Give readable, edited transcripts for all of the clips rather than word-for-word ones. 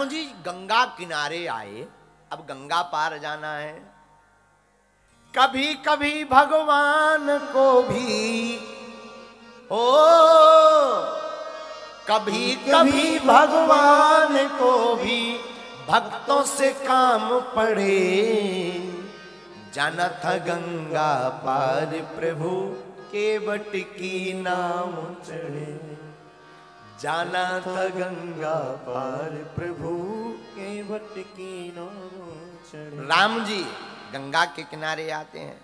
राम जी गंगा किनारे आए, अब गंगा पार जाना है। कभी कभी भगवान को भी ओ कभी कभी भगवान को भी भक्तों से काम पड़े, जाना था गंगा पार प्रभु केवट की नाम चढ़े, जाना था गंगा पार प्रभु केवट की नाम चढ़े। राम जी गंगा के किनारे आते हैं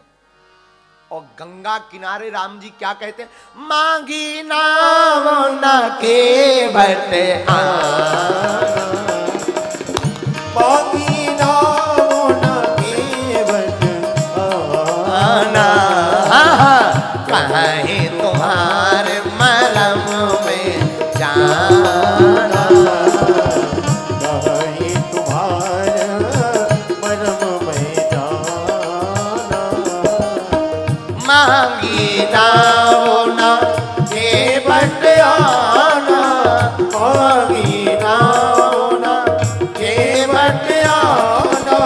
और गंगा किनारे राम जी क्या कहते हैं? मांगी नाम न केवट मांगी नाम न केवट आना, कहे तुम्हारे मरम में जाना, कहे तुम्हारे मरम में जाना, मांगी नाम न केवट आना, मांगी नाम न केवट आना, कहे तुम्हारे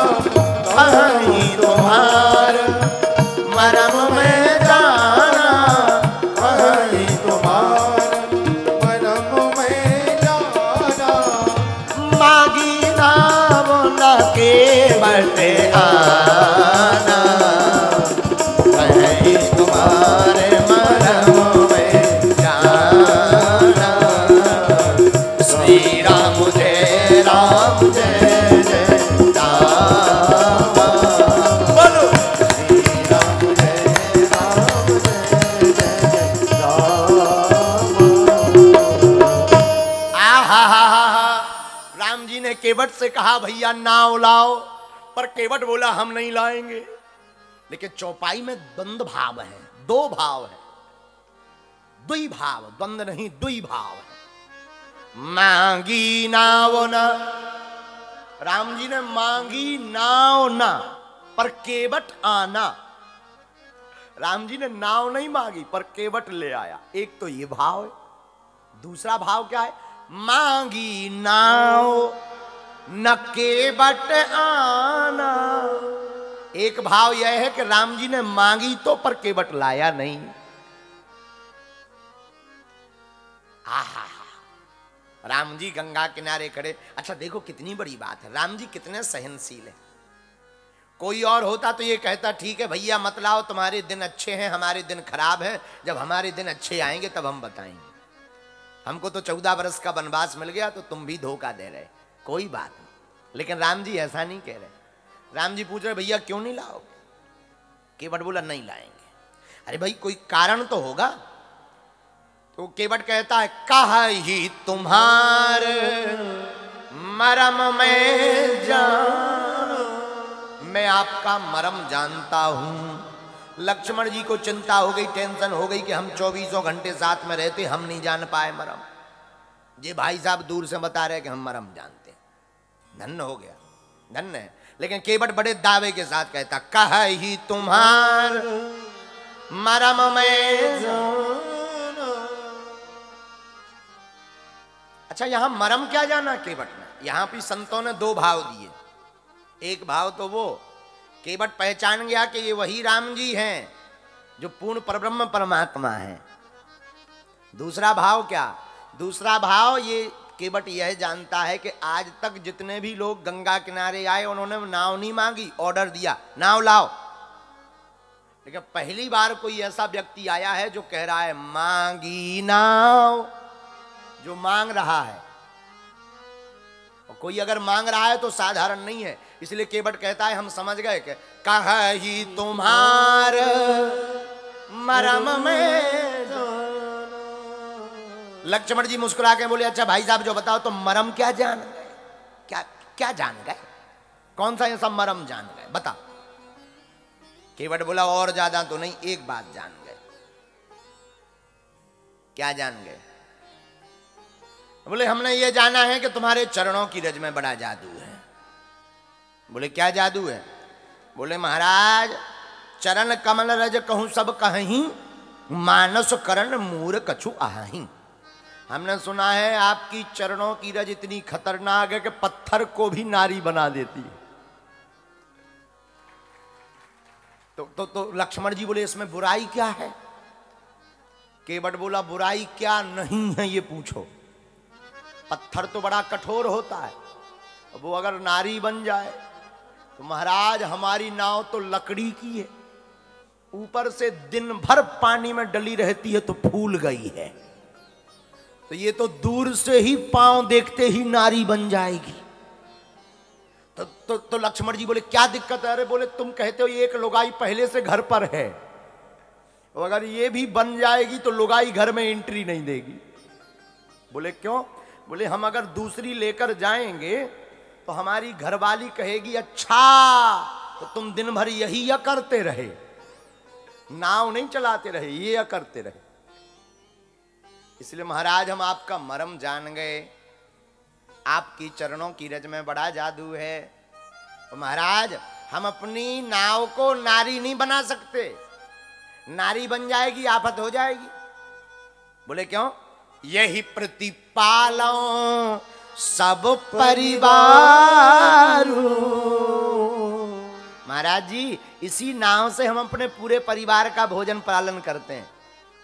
मरम में जाना, कहे तुम्हारे मरम में जाना, मांगी नाम न केवट आना, कहे तुम्हारे मरम में जाना। श्री राम जय जय राम, बोलो श्री राम जय जय राम। राम जी ने केवट से कहा भैया नाव लाओ, पर केवट बोला हम नहीं लाएंगे। लेकिन चौपाई में द्वंद भाव है, दो भाव है, दुई भाव, द्वंद नहीं दुई भाव है। मांगी नाव ना, राम जी ने मांगी नाव ना पर केवट आना, राम जी ने नाव नहीं मांगी पर केवट ले आया। एक तो ये भाव है, दूसरा भाव क्या है? मांगी नाव न केवट आना। एक भाव यह है कि राम जी ने मांगी तो पर केवट लाया नहीं। आहा, राम जी गंगा किनारे खड़े। अच्छा देखो कितनी बड़ी बात है, राम जी कितने सहनशील हैं। कोई और होता तो ये कहता ठीक है भैया मत लाओ, तुम्हारे दिन अच्छे हैं हमारे दिन खराब हैं, जब हमारे दिन अच्छे आएंगे तब हम बताएंगे। हमको तो 14 वर्ष का वनवास मिल गया तो तुम भी धोखा दे रहे, कोई बात नहीं। लेकिन राम जी ऐसा नहीं कह रहे। राम जी पूछ रहे भैया क्यों नहीं लाओ? केवट बोला नहीं लाएंगे। अरे भाई कोई कारण तो होगा। तो केवट कहता है कहा ही तुम्हारे मरम में जान, मैं आपका मरम जानता हूं। लक्ष्मण जी को चिंता हो गई, टेंशन हो गई कि हम 24 घंटे साथ में रहते, हम नहीं जान पाए मरम। ये भाई साहब दूर से बता रहे कि हम मरम जानते हैं। धन्य हो गया, धन्य है। लेकिन केवट बड़े दावे के साथ कहता कहा ही तुम्हार मरम में जाना। अच्छा यहां मरम क्या जाना केवट में? यहां भी संतों ने दो भाव दिए। एक भाव तो वो केवट पहचान गया कि ये वही राम जी हैं जो पूर्ण परब्रह्म परमात्मा हैं। दूसरा भाव क्या? दूसरा भाव ये केवट यह जानता है कि आज तक जितने भी लोग गंगा किनारे आए उन्होंने नाव नहीं मांगी, ऑर्डर दिया नाव लाओ। लेकिन पहली बार कोई ऐसा व्यक्ति आया है जो कह रहा है मांगी नाव, जो मांग रहा है। और कोई अगर मांग रहा है तो साधारण नहीं है। इसलिए केवट कहता है हम समझ गए कि कही तुम्हार मरम में। लक्ष्मण जी मुस्कुरा के बोले अच्छा भाई साहब जो बताओ तो मरम क्या जान गए, क्या क्या जान गए, कौन सा ये सब मरम जान गए बता। केवट बोला और ज्यादा तो नहीं, एक बात जान गए। क्या जान गए? बोले हमने ये जाना है कि तुम्हारे चरणों की रज में बड़ा जादू है। बोले क्या जादू है? बोले महाराज चरण कमल रज कहूं सब कहीं, मानस करण मूर कछु आहीं। हमने सुना है आपकी चरणों की रज इतनी खतरनाक है कि पत्थर को भी नारी बना देती है। तो लक्ष्मण जी बोले इसमें बुराई क्या है? केवट बोला बुराई क्या नहीं है ये पूछो। पत्थर तो बड़ा कठोर होता है, वो अगर नारी बन जाए तो महाराज हमारी नाव तो लकड़ी की है, ऊपर से दिन भर पानी में डली रहती है तो फूल गई है, तो ये तो दूर से ही पांव देखते ही नारी बन जाएगी। तो लक्ष्मण जी बोले क्या दिक्कत है? अरे बोले तुम कहते हो ये एक लुगाई पहले से घर पर है, तो अगर ये भी बन जाएगी तो लुगाई घर में एंट्री नहीं देगी। बोले क्यों? बोले हम अगर दूसरी लेकर जाएंगे तो हमारी घरवाली कहेगी अच्छा तो तुम दिन भर यही या करते रहे, नाव नहीं चलाते रहे, ये या करते रहे। इसलिए महाराज हम आपका मरम जान गए, आपकी चरणों की रज में बड़ा जादू है। तो महाराज हम अपनी नाव को नारी नहीं बना सकते, नारी बन जाएगी आफत हो जाएगी। बोले क्यों? यही प्रतिपालों सब परिवारों। महाराज जी इसी नाव से हम अपने पूरे परिवार का भोजन पालन करते हैं,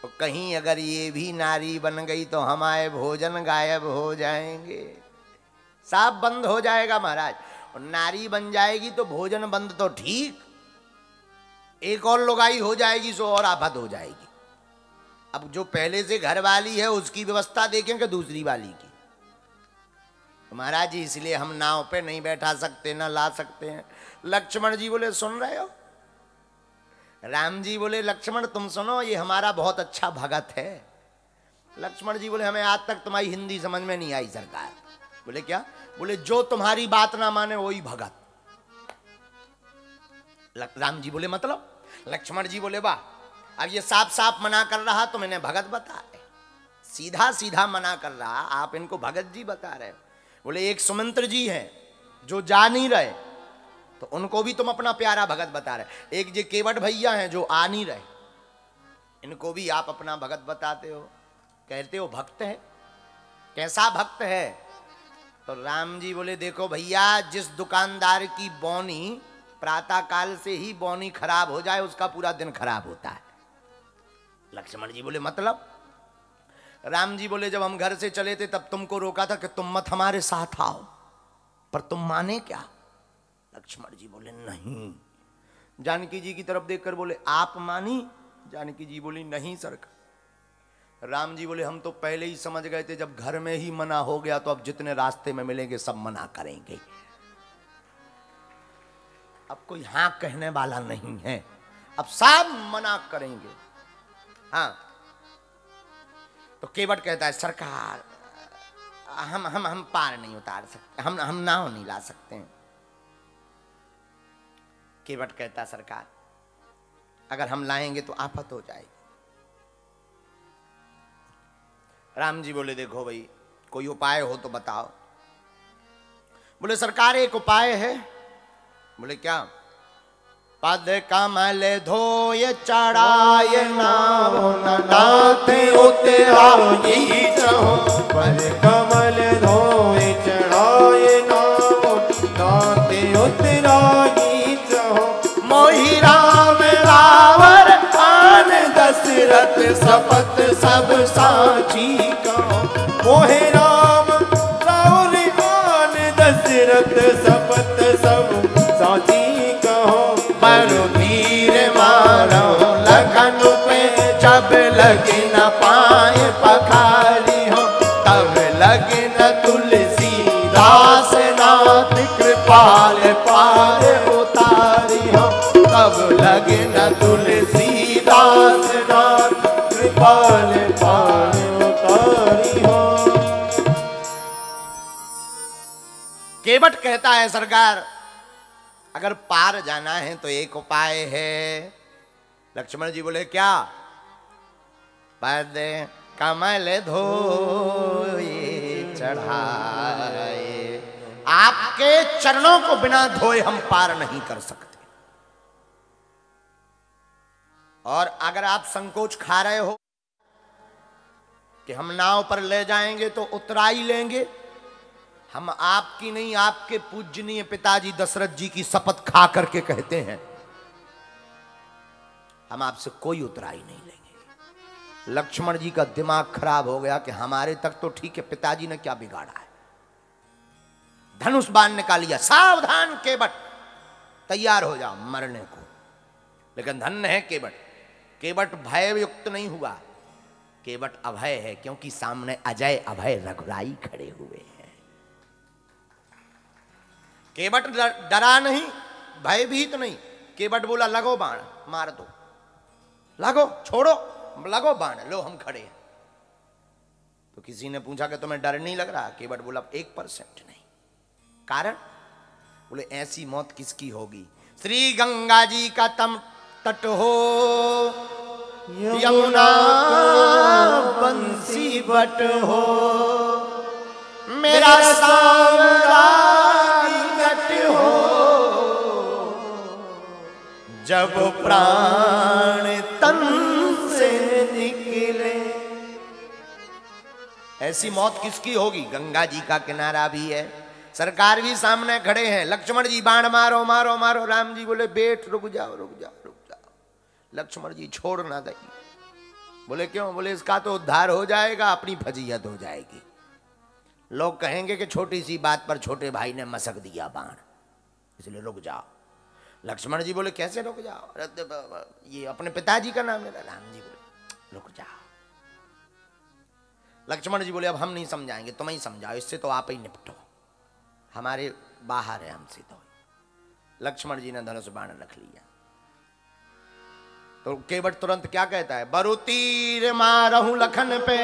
तो कहीं अगर ये भी नारी बन गई तो हमारे भोजन गायब हो जाएंगे, सब बंद हो जाएगा महाराज। और नारी बन जाएगी तो भोजन बंद तो ठीक, एक और लुगाई हो जाएगी सो और आफत हो जाएगी। अब जो पहले से घर वाली है उसकी व्यवस्था देखें कि दूसरी वाली की। तो महाराज जी इसलिए हम नाव पे नहीं बैठा सकते ना ला सकते हैं। लक्ष्मण जी बोले सुन रहे हो? राम जी बोले लक्ष्मण तुम सुनो, ये हमारा बहुत अच्छा भगत है। लक्ष्मण जी बोले हमें आज तक तुम्हारी हिंदी समझ में नहीं आई सरकार। बोले क्या? बोले जो तुम्हारी बात ना माने वही भगत। राम जी बोले मतलब? लक्ष्मण जी बोले वाह, अब ये साफ साफ मना कर रहा तो मैंने भगत बता रहे, सीधा सीधा मना कर रहा, आप इनको भगत जी बता रहे हो। बोले एक सुमंत्र जी हैं जो जा नहीं रहे तो उनको भी तुम अपना प्यारा भगत बता रहे, एक जे केवट भैया हैं जो आ नहीं रहे इनको भी आप अपना भगत बताते हो, कहते हो भक्त है, कैसा भक्त है? तो राम जी बोले देखो भैया, जिस दुकानदार की बौनी प्रातः काल से ही बौनी खराब हो जाए उसका पूरा दिन खराब होता है। लक्ष्मण जी बोले मतलब? राम जी बोले जब हम घर से चले थे तब तुमको रोका था कि तुम मत हमारे साथ आओ, पर तुम माने क्या? लक्ष्मण जी बोले नहीं। जानकी जी की तरफ देखकर बोले आप मानी? जानकी जी बोली नहीं सरकार। राम जी बोले हम तो पहले ही समझ गए थे, जब घर में ही मना हो गया तो अब जितने रास्ते में मिलेंगे सब मना करेंगे, अब कोई हां कहने वाला नहीं है, अब सब मना करेंगे। हाँ तो केवट कहता है सरकार हम पार नहीं उतार सकते, हम नाव नहीं ला सकते हैं। केवट कहता सरकार अगर हम लाएंगे तो आफत हो जाएगी। राम जी बोले देखो भाई कोई उपाय हो तो बताओ। बोले सरकार एक उपाय है। बोले क्या? पद कमल धोय चढ़ाय नाव नाते उतराओ यही चहो। पद कमल धोय चढ़ाय नाव नाते उतराओ दशरथ शपथ सब साची कहो। मोहे राम रावल आन दशरथ शपथ सब साची कहो। बड़ो वीर मारो लखन पे जब लगे न पाए पखारी हो। तब लगे न तुलसी दास नाथ कृपाल पार उतारी हो। तब लगे न तुलसी दास केवट कहता है सरकार अगर पार जाना है तो एक उपाय है। लक्ष्मण जी बोले क्या? पद कमल धोए चढ़ाए, आपके चरणों को बिना धोए हम पार नहीं कर सकते, और अगर आप संकोच खा रहे हो कि हम नाव पर ले जाएंगे तो उतराई लेंगे, हम आपकी नहीं आपके पूजनीय पिताजी दशरथ जी की शपथ खा करके कहते हैं हम आपसे कोई उतराई नहीं लेंगे। लक्ष्मण जी का दिमाग खराब हो गया कि हमारे तक तो ठीक है, पिताजी ने क्या बिगाड़ा है। धनुष बाण निकालिया, सावधान केवट, तैयार हो जाओ मरने को। लेकिन धन्य है केवट, केवट भय युक्त नहीं हुआ, केवट अभय है, क्योंकि सामने अजय अभय रघुराई खड़े हुए हैं। केवट डरा नहीं, भयभीत नहीं। केवट बोला लगो बाण, मार दो, लगो छोड़ो, लगो बाण, लो हम खड़े हैं। तो किसी ने पूछा कि तुम्हें डर नहीं लग रहा? केवट बोला 1% नहीं। कारण बोले ऐसी मौत किसकी होगी? श्री गंगा जी का तम तट हो, यमुना बंसी बट हो, मेरा साम्राज्य निकट हो, जब प्राण तन से निकले। ऐसी मौत किसकी होगी? गंगा जी का किनारा भी है, सरकार भी सामने खड़े हैं। लक्ष्मण जी बाण मारो मारो मारो, राम जी बोले बेट रुक जाओ रुक जाओ रुक जाओ। लक्ष्मण जी छोड़ ना दे, बोले क्यों? बोले इसका तो उद्धार हो जाएगा, अपनी फजीहत हो जाएगी, लोग कहेंगे कि छोटी सी बात पर छोटे भाई ने मसक दिया बाण, इसलिए रुक जाओ। लक्ष्मण जी बोले कैसे रुक जाओ, ये अपने पिताजी का नाम है। राम जी बोले रुक जाओ। लक्ष्मण जी बोले अब हम नहीं समझाएंगे, तुम ही समझाओ, इससे तो आप ही निपटो, हमारे बाहर है हमसे तो। लक्ष्मण जी ने धनुष बाण रख लिया। तो केवट तुरंत क्या कहता है? बरु तीर मारहु लखन पे,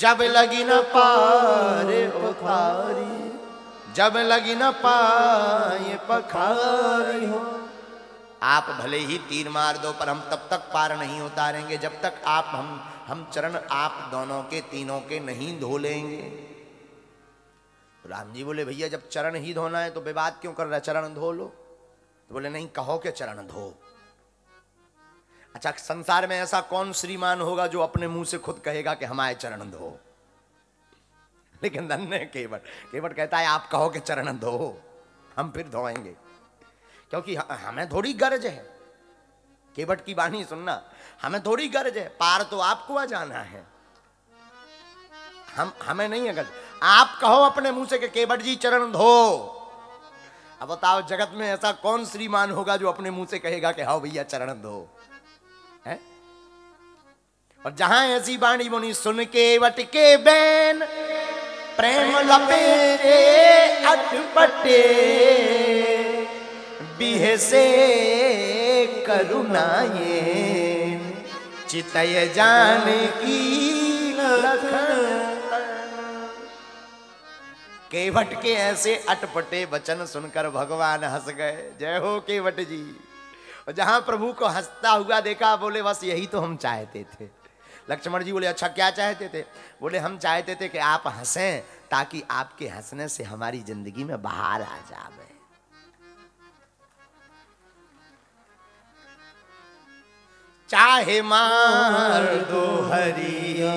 जब लगी न पारे पखारी, जब लगी न पाए पखारी हो। आप भले ही तीर मार दो पर हम तब तक पार नहीं उतारेंगे जब तक आप हम चरण आप दोनों के तीनों के नहीं धो लेंगे। राम जी बोले भैया जब चरण ही धोना है तो विवाद क्यों कर रहा है, चरण धो लो। तो बोले नहीं, कहो कि चरण धो। अच्छा, संसार में ऐसा कौन श्रीमान होगा जो अपने मुंह से खुद कहेगा कि हमारे चरण धो? लेकिन धन्य केवट, केवट कहता है आप कहो कि चरण धो, हम फिर धोएंगे, क्योंकि हमें थोड़ी गर्ज है। केवट की वाणी सुनना, हमें थोड़ी गर्ज है, पार तो आपको आ जाना है, हमें नहीं है। आप कहो अपने मुंह से कि केवट जी चरण धो। अब बताओ जगत में ऐसा कौन श्रीमान होगा जो अपने मुंह से कहेगा कि हां भैया चरण धो है? और जहां ऐसी वाणी बोली, सुन केवट के बैन प्रेम लपेटे अटपटे, बिहे से करुणा ये चितय जान की। केवट के ऐसे अटपटे वचन सुनकर भगवान हंस गए, जय हो केवट जी। और जहां प्रभु को हंसता हुआ देखा, बोले बस यही तो हम चाहते थे। लक्ष्मण जी बोले अच्छा क्या चाहते थे? बोले हम चाहते थे कि आप हंसें ताकि आपके हंसने से हमारी जिंदगी में बहार आ जावे। चाहे मार दो हरिया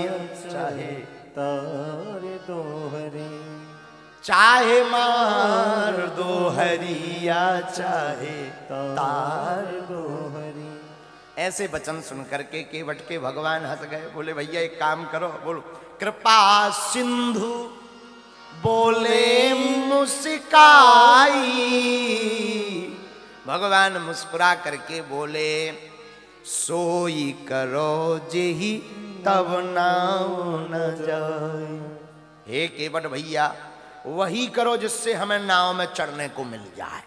चाहे तार दो हरी, चाहे मार दो हरिया चाहे तार दो हरी। ऐसे वचन सुनकर के केवट के भगवान हंस गए। बोले भैया एक काम करो, बोलो कृपा सिंधु बोले मुस्काई। भगवान मुस्कुरा करके बोले सोई करो जेहि तब नाव न जाए। हे केवट भैया वही करो जिससे हमें नाव में चढ़ने को मिल जाए।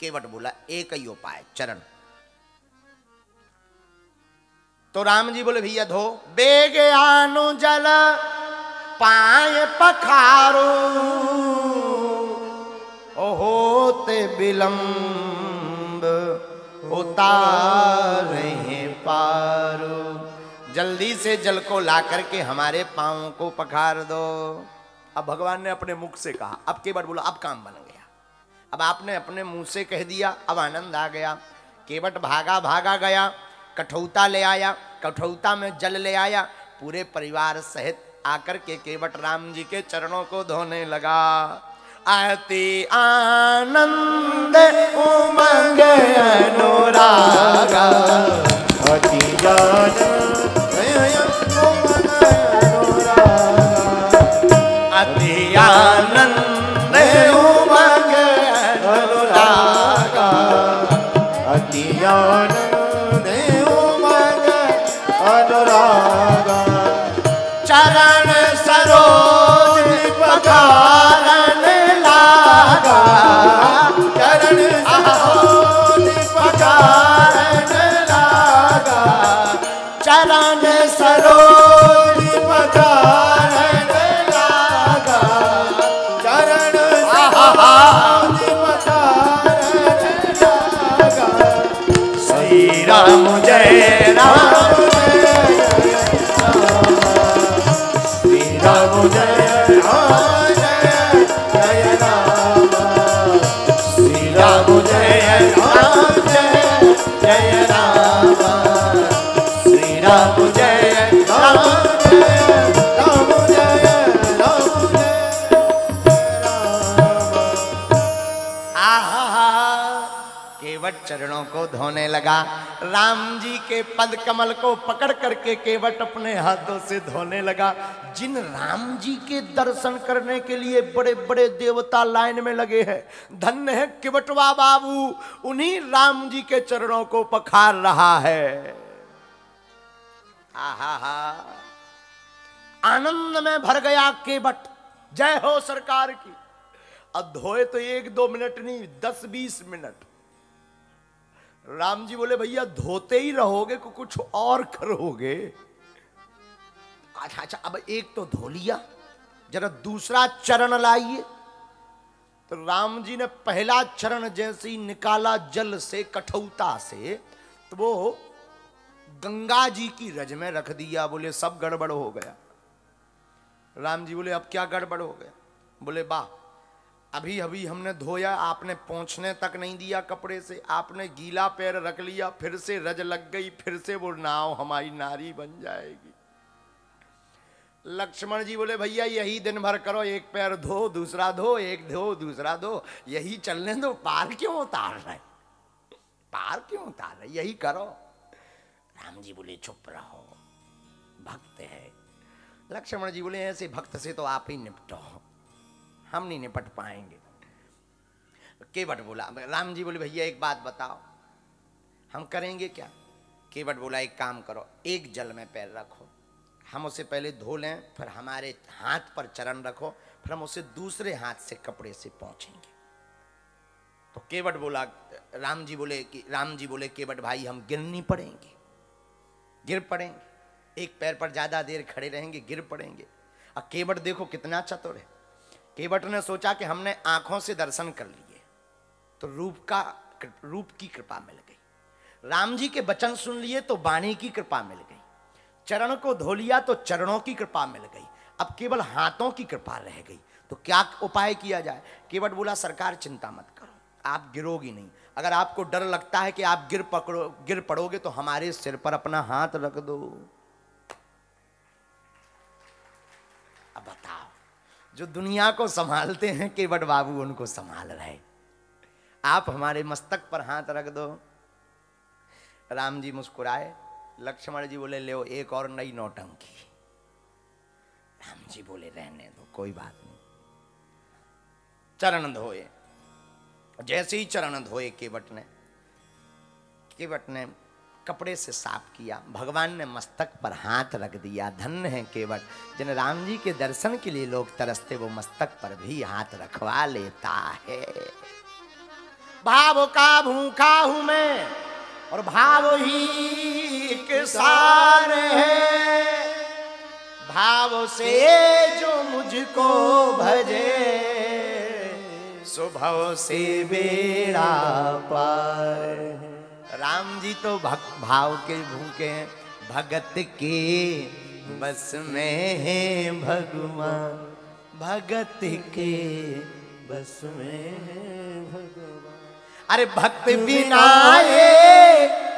केवट बोला एक ही उपाय, चरण। तो राम जी बोले भैया धो। बेग आनु जल पाए पखारो, होते विलंब उतारे हैं पारो। जल्दी से जल को ला करके हमारे पांवों को पखार दो। अब भगवान ने अपने मुख से कहा। अब केवट बोला अब काम बन गया, अब आपने अपने मुंह से कह दिया, अब आनंद आ गया। केवट भागा भागा गया, कठौता ले आया, कठौता में जल ले आया, पूरे परिवार सहित आकर के केवट राम जी के चरणों को धोने लगा। अति आनंद उमंग अनुरागा, अति आनंद उमंग अनुरागा, अति आनंद उमंग अनुरागा, चरण सरोज पखारन लागा, चरण सरोज पखारन लागा, चरण सरोज पखारन लागा, चरण सरोज पखारन लागा। श्री राम जय राम, चरणों को धोने लगा। राम जी के पद कमल को पकड़ करके केवट अपने हाथों से धोने लगा। जिन राम जी के दर्शन करने के लिए बड़े बड़े देवता लाइन में लगे हैं, धन्य है केवटवा बाबू, उन्हीं राम जी के चरणों को पखार रहा है। आहा, आनंद में भर गया केवट। जय हो सरकार की। अब धोए तो 1-2 मिनट नहीं, 10-20 मिनट। राम जी बोले भैया धोते ही रहोगे को कुछ और करोगे? अच्छा, अब एक तो धो लिया, जरा दूसरा चरण लाइए। तो राम जी ने पहला चरण जैसे ही निकाला जल से, कठौता से, तो वो गंगा जी की रज में रख दिया। बोले सब गड़बड़ हो गया। राम जी बोले अब क्या गड़बड़ हो गया? बोले वाह, अभी अभी हमने धोया, आपने पहुंचने तक नहीं दिया कपड़े से, आपने गीला पैर रख लिया, फिर से रज लग गई, फिर से वो नाव हमारी नारी बन जाएगी। लक्ष्मण जी बोले भैया यही दिन भर करो, एक पैर धो दूसरा धो, एक धो दूसरा धो, यही चलने दो, पार क्यों उतार रहे, पार क्यों उतार रहे, यही करो। राम जी बोले चुप रहो, भक्त है। लक्ष्मण जी बोले ऐसे भक्त से तो आप ही निपटो, हम नहीं निपट पाएंगे। केवट बोला, राम जी बोले भैया एक बात बताओ, हम करेंगे क्या? केवट बोला एक काम करो, एक जल में पैर रखो, हम उसे पहले धो लें, फिर हमारे हाथ पर चरण रखो, फिर हम उसे दूसरे हाथ से कपड़े से पहुंचेंगे। तो केवट बोला, राम जी बोले केवट भाई हम गिर नहीं पड़ेंगे, गिर पड़ेंगे, एक पैर पर ज्यादा देर खड़े रहेंगे, गिर पड़ेंगे। अब केवट देखो कितना चतुर है। केवट ने सोचा कि हमने आंखों से दर्शन कर लिए तो रूप की कृपा मिल गई, राम जी के वचन सुन लिए तो वाणी की कृपा मिल गई, चरण को धो लिया तो चरणों की कृपा मिल गई, अब केवल हाथों की कृपा रह गई, तो क्या उपाय किया जाए? केवट बोला सरकार चिंता मत करो, आप गिरोगी नहीं। अगर आपको डर लगता है कि आप गिर पड़ोगे तो हमारे सिर पर अपना हाथ रख दो। अब बताओ, जो दुनिया को संभालते हैं केवट बाबू उनको संभाल रहे, आप हमारे मस्तक पर हाथ रख दो। राम जी मुस्कुराए। लक्ष्मण जी बोले ले एक और नई नौटंकी। राम जी बोले रहने दो, कोई बात नहीं। चरण धोए, जैसे ही चरण धोए केवट ने कपड़े से साफ किया, भगवान ने मस्तक पर हाथ रख दिया। धन्य है केवट, जिन राम जी के दर्शन के लिए लोग तरसते वो मस्तक पर भी हाथ रखवा लेता है। भाव का भूखा हूं मैं और भाव ही के सार है, भाव से जो मुझको भजे स्वभाव से बेड़ा पार। राम जी तो भक्त भाव के भूखे हैं, भगत के बस में है भगवान, भगत के बस में है भगवान। अरे भक्त बिना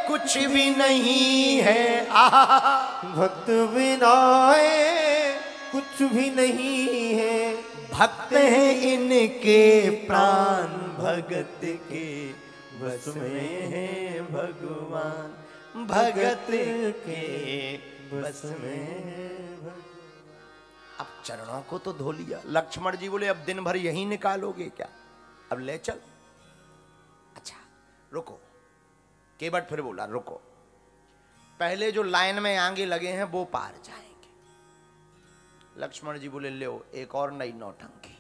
कुछ भी नहीं है। भक्त बिनाए कुछ भी नहीं है, भक्त हैं इनके प्राण, भगत के बस में है भगवान, भगत के बस में। अब चरणों को तो धो लिया। लक्ष्मण जी बोले अब दिन भर यही निकालोगे क्या, अब ले चल। अच्छा रुको, केवट फिर बोला रुको, पहले जो लाइन में आगे लगे हैं वो पार जाएंगे। लक्ष्मण जी बोले लो एक और नई नौटंकी,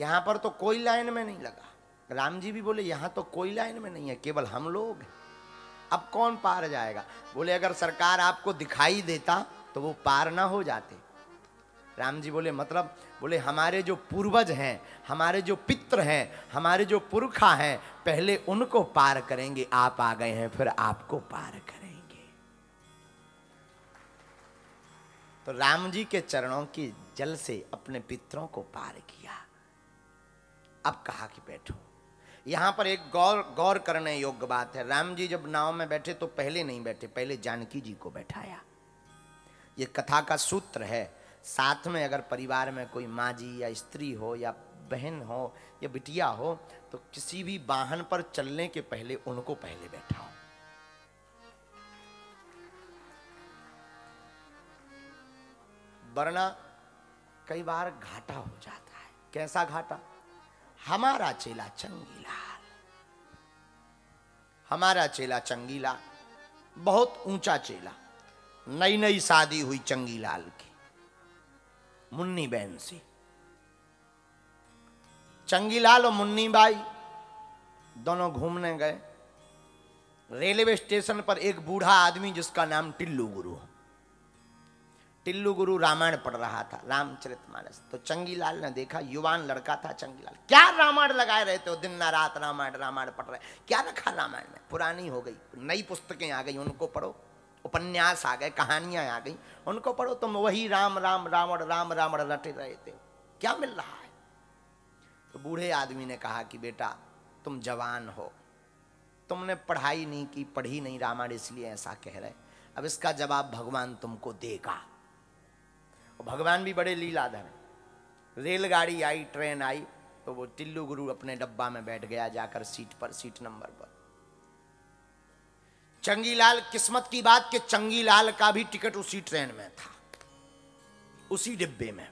यहां पर तो कोई लाइन में नहीं लगा। राम जी भी बोले यहां तो कोई लाइन में नहीं है, केवल हम लोग, अब कौन पार जाएगा। बोले अगर सरकार आपको दिखाई देता तो वो पार ना हो जाते। राम जी बोले मतलब? बोले हमारे जो पूर्वज हैं, हमारे जो पित्र हैं, हमारे जो पुरखा हैं, पहले उनको पार करेंगे, आप आ गए हैं फिर आपको पार करेंगे। तो राम जी के चरणों की जल से अपने पितरों को पार किया। अब कहा कि बैठो। यहां पर एक गौर करने योग्य बात है, राम जी जब नाव में बैठे तो पहले नहीं बैठे, पहले जानकी जी को बैठाया। ये कथा का सूत्र है। साथ में अगर परिवार में कोई माँ जी या स्त्री हो या बहन हो या बिटिया हो तो किसी भी वाहन पर चलने के पहले उनको पहले बैठाओ। वरना कई बार घाटा हो जाता है। कैसा घाटा? हमारा चेला चंगीलाल, हमारा चेला चंगीलाल बहुत ऊंचा चेला, नई नई शादी हुई चंगीलाल की मुन्नी बहन से। चंगीलाल और मुन्नी बाई दोनों घूमने गए। रेलवे स्टेशन पर एक बूढ़ा आदमी जिसका नाम टिल्लू गुरु, टिल्लू गुरु रामायण पढ़ रहा था, रामचरितमानस। तो चंगीलाल ने देखा, युवान लड़का था चंगीलाल, क्या रामायण लगाए रहते हो दिन ना रात, रामायण रामायण पढ़ रहे, क्या रखा रामायण में, पुरानी हो गई, नई पुस्तकें आ गई उनको पढ़ो, उपन्यास आ गए, कहानियां आ गई उनको पढ़ो, तुम वही राम राम रावण राम रावण रटे रहे थे, क्या मिल रहा है। तो बूढ़े आदमी ने कहा कि बेटा तुम जवान हो, तुमने पढ़ाई नहीं की, पढ़ी नहीं रामायण, इसलिए ऐसा कह रहे। अब इसका जवाब भगवान तुमको देगा। और भगवान भी बड़े लीलाधर हैं। रेलगाड़ी आई, ट्रेन आई, तो वो टिल्लू गुरु अपने डब्बा में बैठ गया जाकर सीट पर, सीट नंबर पर। चंगीलाल, किस्मत की बात कि चंगीलाल का भी टिकट उसी ट्रेन में था, उसी डिब्बे में।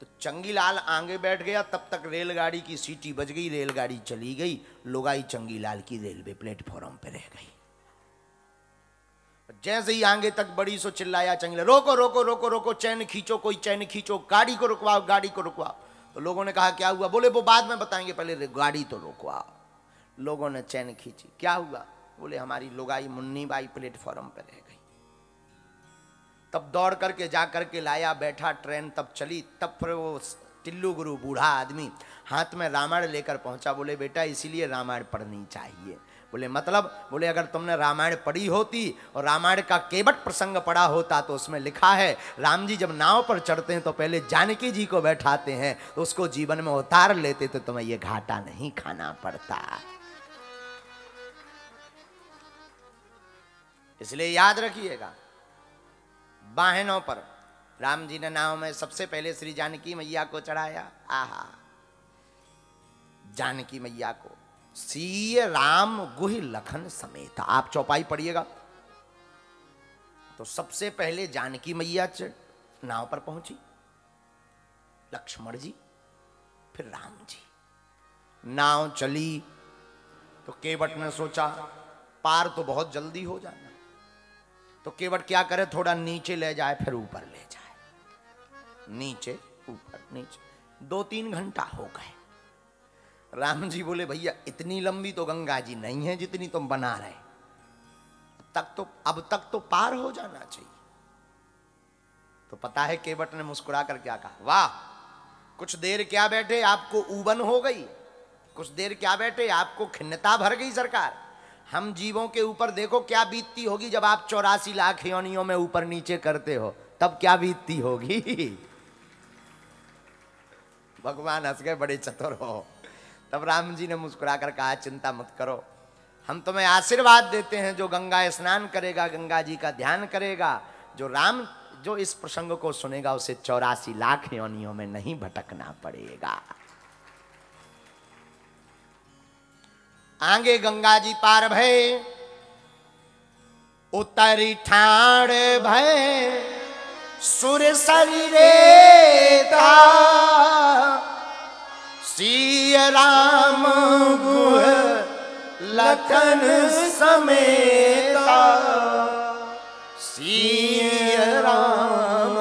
तो चंगीलाल आगे बैठ गया, तब तक रेलगाड़ी की सीटी बज गई, रेलगाड़ी चली गई, लुगाई चंगीलाल की रेलवे प्लेटफॉर्म पर रह गई। जैसे ही आगे तक बड़ी सो चिल्लाया चंगीलाल, रोको रोको रोको रोको, चैन खींचो, कोई चैन खींचो, गाड़ी को रुकवाओ, गाड़ी को रुकवाओ। तो लोगों ने कहा क्या हुआ? बोले वो बाद में बताएंगे, पहले गाड़ी तो रुकवाओ। लोगों ने चैन खींची, क्या हुआ? बोले हमारी लुगाई मुन्नी बाई प्लेटफॉर्म पर रह गई। तब दौड़ करके जा करके लाया, बैठा, ट्रेन तब चली। तब फिर वो टिल्लू गुरु बूढ़ा आदमी हाथ में रामायण लेकर पहुंचा। बोले बेटा इसीलिए रामायण पढ़नी चाहिए। बोले मतलब? बोले अगर तुमने रामायण पढ़ी होती और रामायण का केवट प्रसंग पढ़ा होता तो उसमें लिखा है राम जी जब नाव पर चढ़ते हैं तो पहले जानकी जी को बैठाते हैं, तो उसको जीवन में उतार लेते तो तुम्हें ये घाटा नहीं खाना पड़ता। इसलिए याद रखिएगा, वाहनों पर राम जी ने नाव में सबसे पहले श्री जानकी मैया को चढ़ाया। आहा, जानकी मैया को सीए राम गुहि लखन समेत, आप चौपाई पढ़िएगा तो सबसे पहले जानकी मैया नाव पर पहुंची, लक्ष्मण जी, फिर राम जी। नाव चली तो केवट ने सोचा पार तो बहुत जल्दी हो जाना, तो केवट क्या करे, थोड़ा नीचे ले जाए फिर ऊपर ले जाए, नीचे ऊपर नीचे। 2-3 घंटा हो गए। राम जी बोले भैया इतनी लंबी तो गंगा जी नहीं है जितनी तुम बना रहे, अब तक तो पार हो जाना चाहिए। तो पता है केवट ने मुस्कुरा कर क्या कहा, वाह कुछ देर क्या बैठे, आपको ऊबन हो गई, कुछ देर क्या बैठे, आपको खिन्नता भर गई सरकार, हम जीवों के ऊपर देखो क्या बीतती होगी जब आप 84 लाख योनियों में ऊपर नीचे करते हो, तब क्या बीतती होगी। भगवान हंस गए, बड़े चतुर हो। तब राम जी ने मुस्कुराकर कहा चिंता मत करो, हम तुम्हें आशीर्वाद देते हैं जो गंगा स्नान करेगा, गंगा जी का ध्यान करेगा, जो राम जो इस प्रसंग को सुनेगा उसे 84 लाख योनियों में नहीं भटकना पड़ेगा। आगे गंगा जी पार भये, उतरी ठाड़ भये सुर सरिता, श्री राम गुह लखन समेता, श्री राम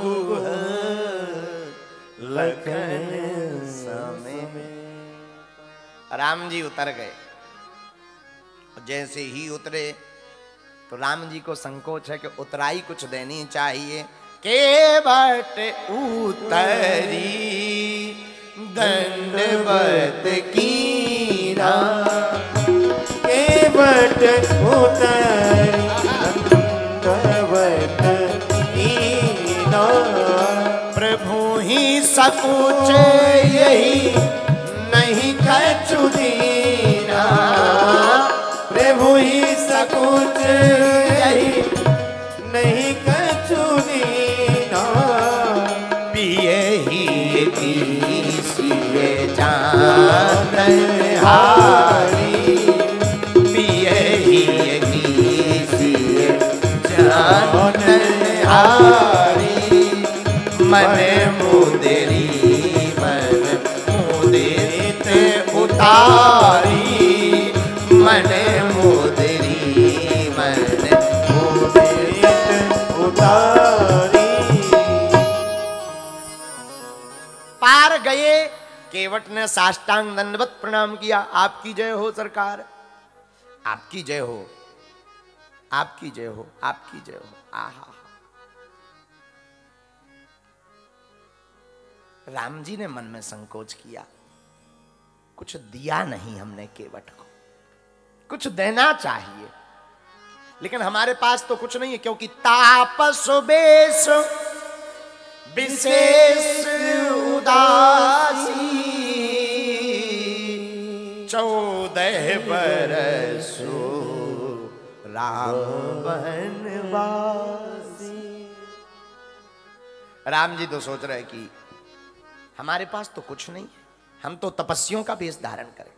गुह लखन समेता। राम जी उतर गए। जैसे ही उतरे तो राम जी को संकोच है कि उतराई कुछ देनी चाहिए। केवट उतरी दंडवत कीना, केवट उतरी दंडवत कीना, प्रभु ही सकुच यही नहीं कछु दीना, प्रभु ही सकुच यही नहीं कछु दीना, पिए ही सिए जान हारी, पिए ही सिए जान हारी, मन मुदरी मन मुदरित उतारी, मन पार गए। केवट ने साष्टांग दंडवत प्रणाम किया, आपकी जय हो सरकार, आपकी जय हो, आपकी जय हो, आपकी जय हो। आहा, राम जी ने मन में संकोच किया, कुछ दिया नहीं हमने केवट को, कुछ देना चाहिए लेकिन हमारे पास तो कुछ नहीं है, क्योंकि तापस बेश विशेष उदासी, 14 बरसों राम बनवासी। राम जी तो सोच रहे कि हमारे पास तो कुछ नहीं है, हम तो तपस्वियों का भेष धारण करें,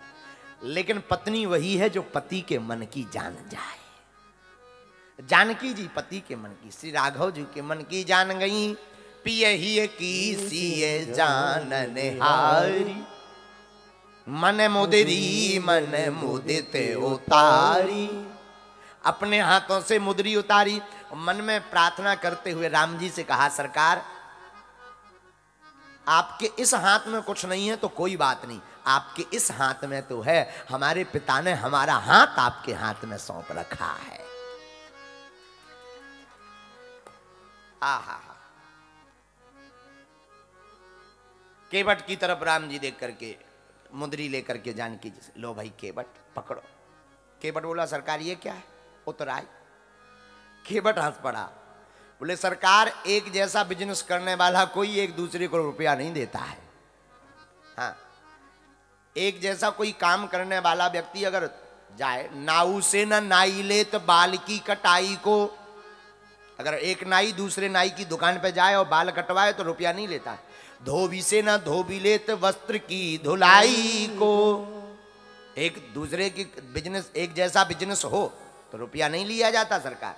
लेकिन पत्नी वही है जो पति के मन की जान जाए। जानकी जी पति के मन की, श्री राघव जी के मन की जान गई। पिए ही की सीए जानन हारी, मन मुदरी मन मुदिते उतारी, अपने हाथों से मुदरी उतारी। मन में प्रार्थना करते हुए राम जी से कहा, सरकार आपके इस हाथ में कुछ नहीं है तो कोई बात नहीं, आपके इस हाथ में तो है, हमारे पिता ने हमारा हाथ आपके हाथ में सौंप रखा है। आहा, केवट की तरफ राम जी देख करके मुद्री लेकर के जानकी जी, लो भाई केवट पकड़ो। केवट बोला, सरकार ये क्या है? उतराई। केवट हंस पड़ा, बोले सरकार एक जैसा बिजनेस करने वाला कोई एक दूसरे को रुपया नहीं देता है। हाँ, एक जैसा कोई काम करने वाला व्यक्ति अगर जाए, नाऊ से न नाई ले तो बाल की कटाई को, अगर एक नाई दूसरे नाई की दुकान पे जाए और बाल कटवाए तो रुपया नहीं लेता। धोबी से ना धोबी ले तो वस्त्र की धुलाई को, एक दूसरे की बिजनेस, एक जैसा बिजनेस हो तो रुपया नहीं लिया जाता। सरकार,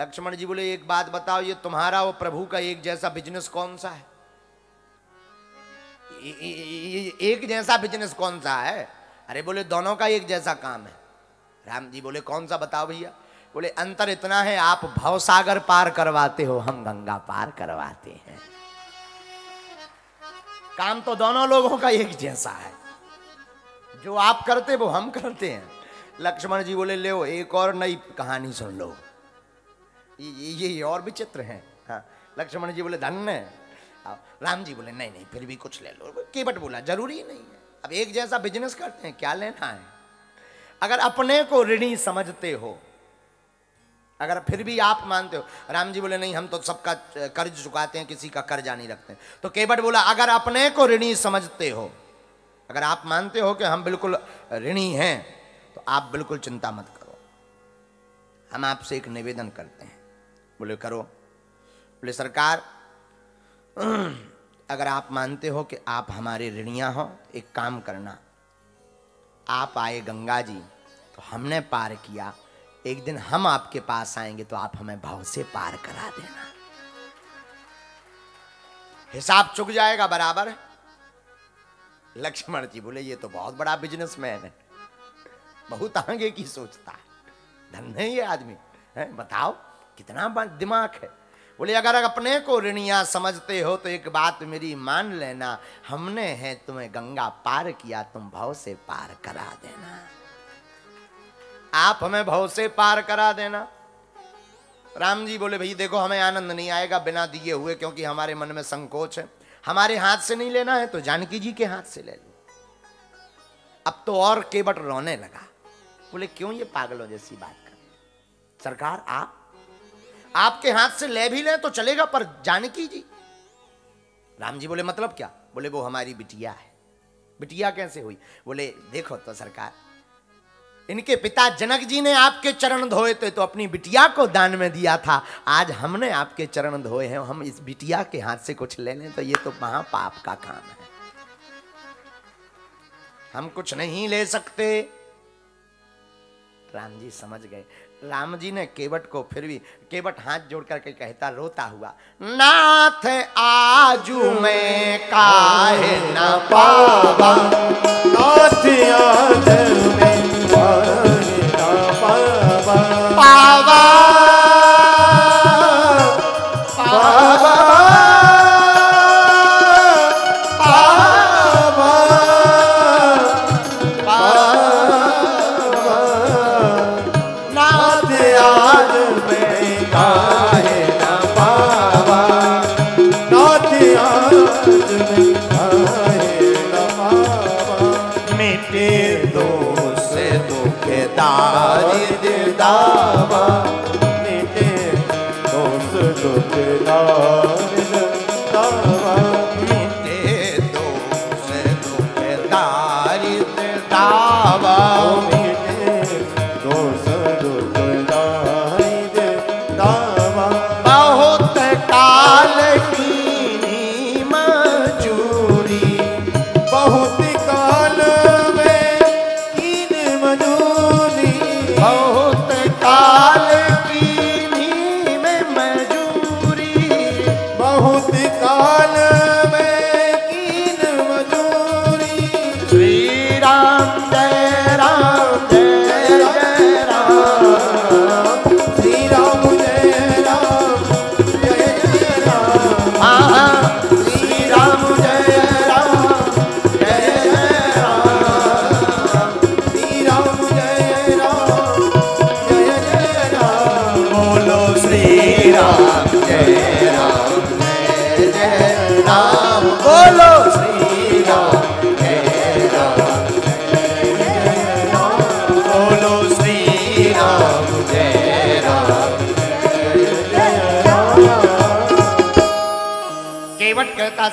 लक्ष्मण जी बोले एक बात बताओ, ये तुम्हारा और प्रभु का एक जैसा बिजनेस कौन सा है? एक जैसा बिजनेस कौन सा है? अरे बोले दोनों का एक जैसा काम है। राम जी बोले कौन सा बताओ भैया? बोले अंतर इतना है, आप भवसागर पार करवाते हो, हम गंगा पार करवाते हैं, काम तो दोनों लोगों का एक जैसा है, जो आप करते वो हम करते हैं। लक्ष्मण जी बोले ले एक और नई कहानी सुन लो, ये और विचित्र है। हाँ, लक्ष्मण जी बोले धन्य। राम जी बोले नहीं नहीं फिर भी कुछ ले लो। केवट बोला जरूरी नहीं है, अब एक जैसा बिजनेस करते हैं, क्या लेना है? अगर अपने को ऋणी समझते हो, अगर फिर भी आप मानते हो। राम जी बोले नहीं हम तो सबका कर्ज चुकाते हैं, किसी का कर्जा नहीं रखते। तो केवट बोला अगर अपने को ऋणी समझते हो, अगर आप मानते हो कि हम बिल्कुल ऋणी हैं, तो आप बिल्कुल चिंता मत करो, हम आपसे एक निवेदन करते हैं। बोले करो। बोले सरकार अगर आप मानते हो कि आप हमारे ऋणिया हो, एक काम करना, आप आए गंगा जी तो हमने पार किया, एक दिन हम आपके पास आएंगे तो आप हमें भाव से पार करा देना, हिसाब चुक जाएगा बराबर। लक्ष्मण जी बोले ये तो बहुत बड़ा बिजनेसमैन है, बहुत आगे की सोचता है, धन्य है ये आदमी है, बताओ कितना दिमाग है। बोले अगर अपने को ऋणिया समझते हो तो एक बात मेरी मान लेना, हमने है तुम्हें गंगा पार किया, तुम भाव से पार करा देना, आप हमें भाव से पार करा देना। राम जी बोले भाई देखो हमें आनंद नहीं आएगा बिना दिए हुए, क्योंकि हमारे मन में संकोच है, हमारे हाथ से नहीं लेना है तो जानकी जी के हाथ से ले लो। अब तो और केवट रोने लगा। बोले क्यों ये पागलों जैसी बात कर सरकार, आप आपके हाथ से ले भी लें तो चलेगा पर जानकी जी। राम जी बोले मतलब क्या? बोले वो हमारी बिटिया है। बिटिया कैसे हुई? बोले देखो तो सरकार, इनके पिता जनक जी ने आपके चरण धोए थे तो अपनी बिटिया को दान में दिया था, आज हमने आपके चरण धोए हैं, हम इस बिटिया के हाथ से कुछ ले लें तो ये तो महापाप का काम है, हम कुछ नहीं ले सकते। राम जी समझ गए। राम जी ने केवट को फिर भी, केवट हाथ जोड़ करके कहता रोता हुआ, नाथ आजू में काहे न पावा, नाथ आजू में काहे न पावा, पावा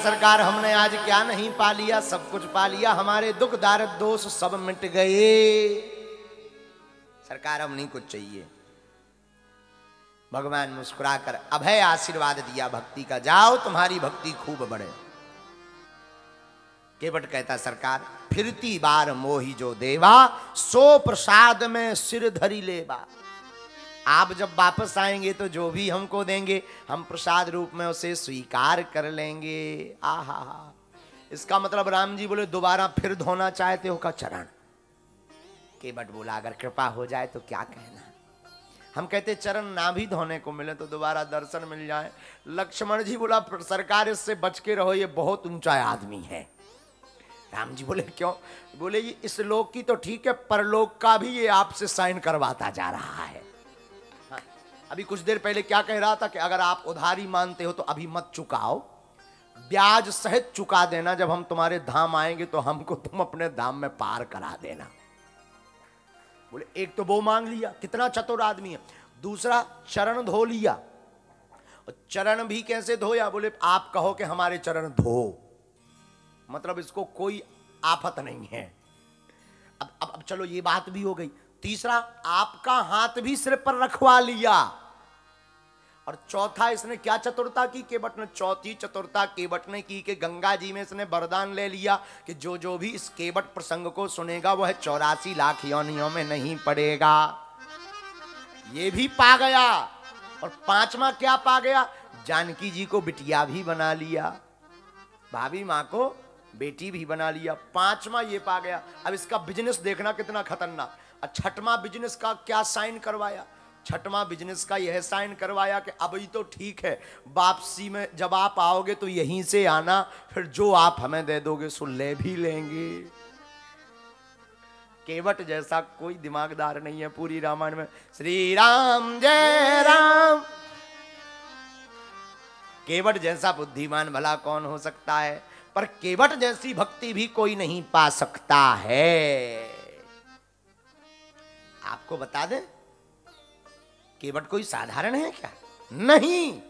सरकार हमने आज क्या नहीं पा लिया, सब कुछ पा लिया, हमारे दुख दारिद दोष सब मिट गए, सरकार हम नहीं कुछ चाहिए। भगवान मुस्कुराकर अभय आशीर्वाद दिया भक्ति का, जाओ तुम्हारी भक्ति खूब बढ़े। केवट कहता सरकार फिरती बार मोही जो देवा, सो प्रसाद में सिर धरी लेवा, आप जब वापस आएंगे तो जो भी हमको देंगे हम प्रसाद रूप में उसे स्वीकार कर लेंगे। आहा, इसका मतलब राम जी बोले दोबारा फिर धोना चाहते हो का चरण? केवट बोला अगर कृपा हो जाए तो क्या कहना, हम कहते चरण ना भी धोने को मिले तो दोबारा दर्शन मिल जाए। लक्ष्मण जी बोला सरकार इससे बच के रहो, ये बहुत ऊंचा आदमी है। राम जी बोले क्यों? बोले ये इस लोक की तो ठीक है, परलोक का भी ये आपसे साइन करवाता जा रहा है। अभी कुछ देर पहले क्या कह रहा था कि अगर आप उधारी मानते हो तो अभी मत चुकाओ, ब्याज सहित चुका देना, जब हम तुम्हारे धाम आएंगे तो हमको तुम अपने धाम में पार करा देना। बोले एक तो वो मांग लिया, कितना चतुर आदमी है, दूसरा चरण धो लिया, और चरण भी कैसे धोया? बोले आप कहो कि हमारे चरण धो, मतलब इसको कोई आफत नहीं है। अब चलो ये बात भी हो गई, तीसरा आपका हाथ भी सिर पर रखवा लिया, और चौथा इसने क्या चतुरता की केवट ने, चौथी चतुरता केवट ने की कि गंगा जी में इसने वरदान ले लिया कि जो जो भी इस केवट प्रसंग को सुनेगा वह 84 लाख योनियों में नहीं पड़ेगा। ये भी पा गया। और पांचवा क्या पा गया, जानकी जी को बिटिया भी बना लिया, भाभी माँ को बेटी भी बना लिया। पांचवा ये पा गया। अब इसका बिजनेस देखना कितना खतरनाक। छठवां बिजनेस का क्या साइन करवाया, छठवां बिजनेस का यह साइन करवाया कि अभी तो ठीक है, वापसी में जब आप आओगे तो यहीं से आना, फिर जो आप हमें दे दोगे सो ले भी लेंगे। केवट जैसा कोई दिमागदार नहीं है पूरी रामायण में। श्री राम जय राम, केवट जैसा बुद्धिमान भला कौन हो सकता है, पर केवट जैसी भक्ति भी कोई नहीं पा सकता है। आपको बता दें, केवट कोई साधारण है क्या? नहीं।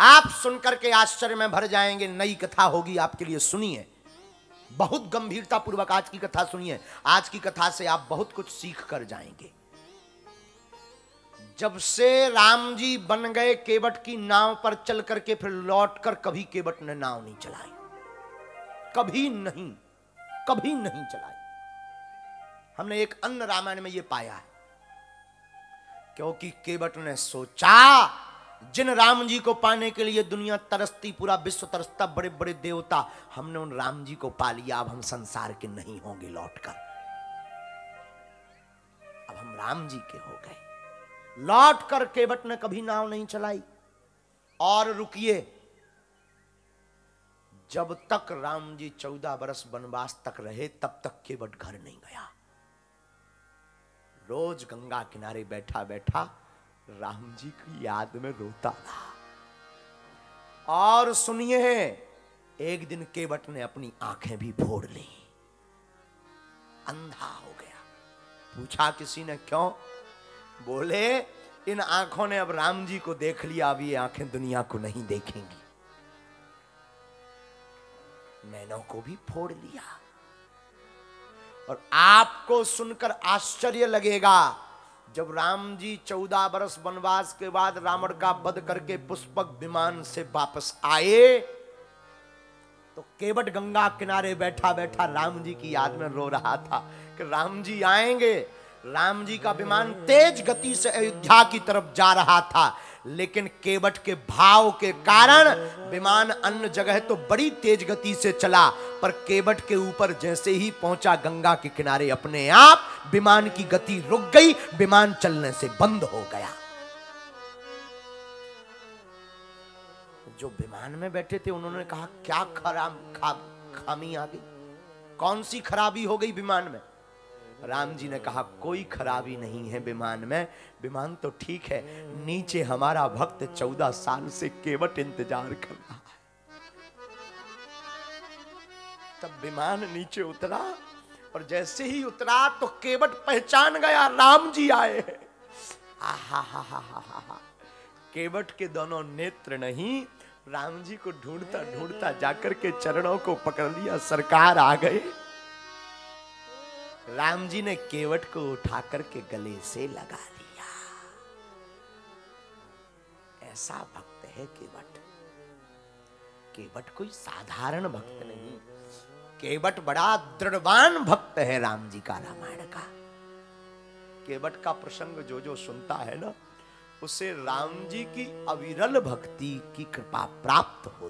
आप सुनकर के आश्चर्य में भर जाएंगे। नई कथा होगी आपके लिए, सुनिए, बहुत गंभीरता पूर्वक आज की कथा सुनिए। आज की कथा से आप बहुत कुछ सीख कर जाएंगे। जब से राम जी बन गए केवट की नाव पर चल करके, फिर लौट कर कभी केवट ने नाव नहीं चलाई, कभी नहीं चलाई। हमने एक अन्य रामायण में यह पाया है, क्योंकि केवट ने सोचा जिन राम जी को पाने के लिए दुनिया तरसती, पूरा विश्व तरसता, बड़े बड़े देवता, हमने उन राम जी को पा लिया, अब हम संसार के नहीं होंगे लौटकर, अब हम राम जी के हो गए। लौटकर केवट ने कभी नाव नहीं चलाई। और रुकिए, जब तक राम जी 14 वर्ष वनवास तक रहे, तब तक केवट घर नहीं गया। रोज गंगा किनारे बैठा बैठा राम जी की याद में रोता था। और सुनिए, एक दिन केवट ने अपनी आंखें भी फोड़ ली, अंधा हो गया। पूछा किसी ने क्यों? बोले इन आंखों ने अब राम जी को देख लिया, अब ये आंखें दुनिया को नहीं देखेंगी। नैनों को भी फोड़ लिया। और आपको सुनकर आश्चर्य लगेगा, जब राम जी 14 वर्ष वनवास के बाद रावण का वध करके पुष्पक विमान से वापस आए, तो केवट गंगा किनारे बैठा बैठा राम जी की याद में रो रहा था कि राम जी आएंगे। राम जी का विमान तेज गति से अयोध्या की तरफ जा रहा था, लेकिन केवट के भाव के कारण विमान अन्य जगह तो बड़ी तेज गति से चला, पर केवट के ऊपर जैसे ही पहुंचा गंगा के किनारे, अपने आप विमान की गति रुक गई, विमान चलने से बंद हो गया। जो विमान में बैठे थे उन्होंने कहा क्या खामी आ गई, कौन सी खराबी हो गई विमान में? राम जी ने कहा कोई खराबी नहीं है विमान में, विमान तो ठीक है, नीचे हमारा भक्त 14 साल से केवट इंतजार कर रहा है। तब विमान नीचे उतरा, और जैसे ही उतरा तो केवट पहचान गया राम जी आए हैं। आहा, केवट के दोनों नेत्र नहीं, राम जी को ढूंढता ढूंढता जाकर के चरणों को पकड़ लिया, सरकार आ गए। राम जी ने केवट को उठाकर के गले से लगा लिया। ऐसा भक्त है केवट। केवट कोई साधारण भक्त नहीं, केवट बड़ा दृढ़वान भक्त है राम जी का, रामायण का। केवट का प्रसंग जो जो सुनता है ना, उसे राम जी की अविरल भक्ति की कृपा प्राप्त हो।